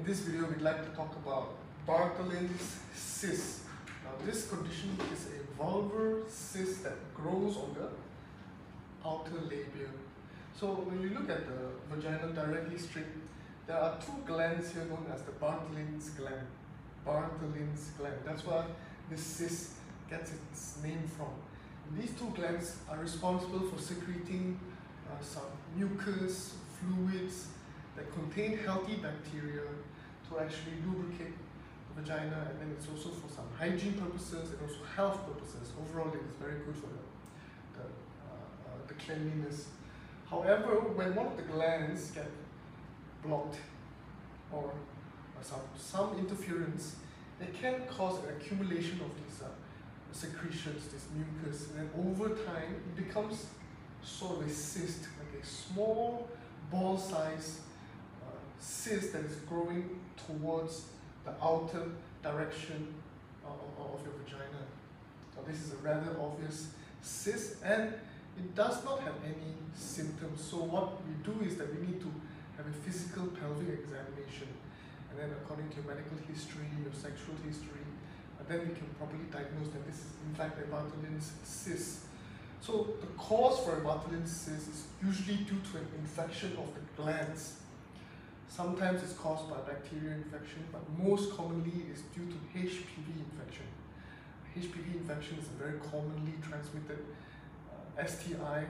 In this video, we'd like to talk about Bartholin's cyst. Now, this condition is a vulvar cyst that grows on the outer labium. So, when you look at the vaginal direct strip, there are two glands here known as the Bartholin's gland. Bartholin's gland. That's where this cyst gets its name from. And these two glands are responsible for secreting some mucus, fluids that contain healthy bacteria to actually lubricate the vagina, and then it's also for some hygiene purposes and also health purposes. Overall, it is very good for the cleanliness. However, when one of the glands get blocked or some interference, it can cause an accumulation of these secretions, this mucus, and then over time it becomes sort of a cyst, like a small ball size cyst that is growing towards the outer direction of your vagina. So this is a rather obvious cyst, and it does not have any symptoms. So what we do is that we need to have a physical pelvic examination, and then according to your medical history, your sexual history, and then we can properly diagnose that this is in fact a Bartholin's cyst. So the cause for a Bartholin's cyst is usually due to an infection of the glands. Sometimes it's caused by bacterial infection, but most commonly it's due to HPV infection. HPV infection is a very commonly transmitted STI.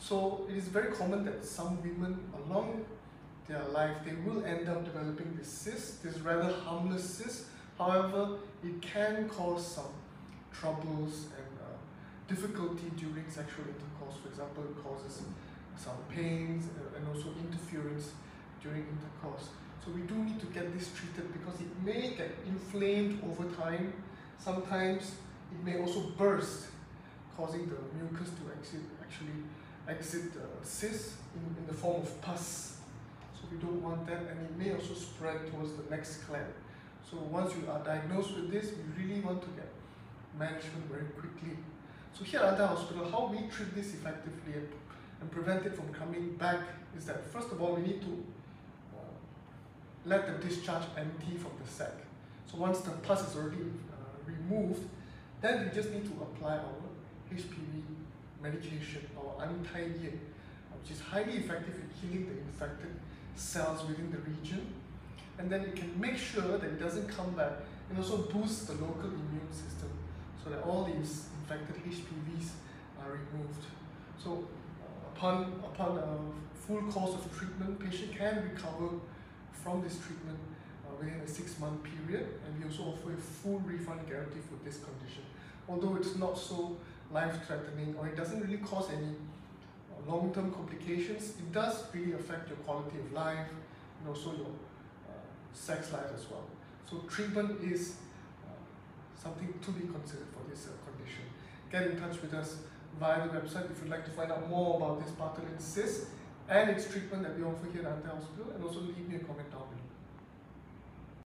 So it is very common that some women along their life, they will end up developing this cyst, this rather harmless cyst. However, it can cause some troubles and difficulty during sexual intercourse. For example, it causes some pains and also interference during intercourse. So we do need to get this treated because it may get inflamed over time. Sometimes it may also burst, causing the mucus to actually exit the cyst in the form of pus. So we don't want that, and it may also spread towards the next gland. So once you are diagnosed with this, we really want to get management very quickly. So here at Antai Hospital, how we treat this effectively and prevent it from coming back is that, first of all, we need to let the discharge empty from the sac. So once the pus is already removed, then we just need to apply our HPV medication, our Antai Ye, which is highly effective in killing the infected cells within the region. And then it can make sure that it doesn't come back, and also boosts the local immune system so that all these infected HPVs are removed. So upon a full course of treatment, patient can recover from this treatment within a 6-month period, and we also offer a full refund guarantee for this condition. Although it's not so life-threatening, or it doesn't really cause any long-term complications, it does really affect your quality of life and also your sex life as well. So treatment is something to be considered for this condition. Get in touch with us via the website if you'd like to find out more about this Bartholin's cyst and its treatment that we offer here at Antai Hospital, and also leave me a comment down below.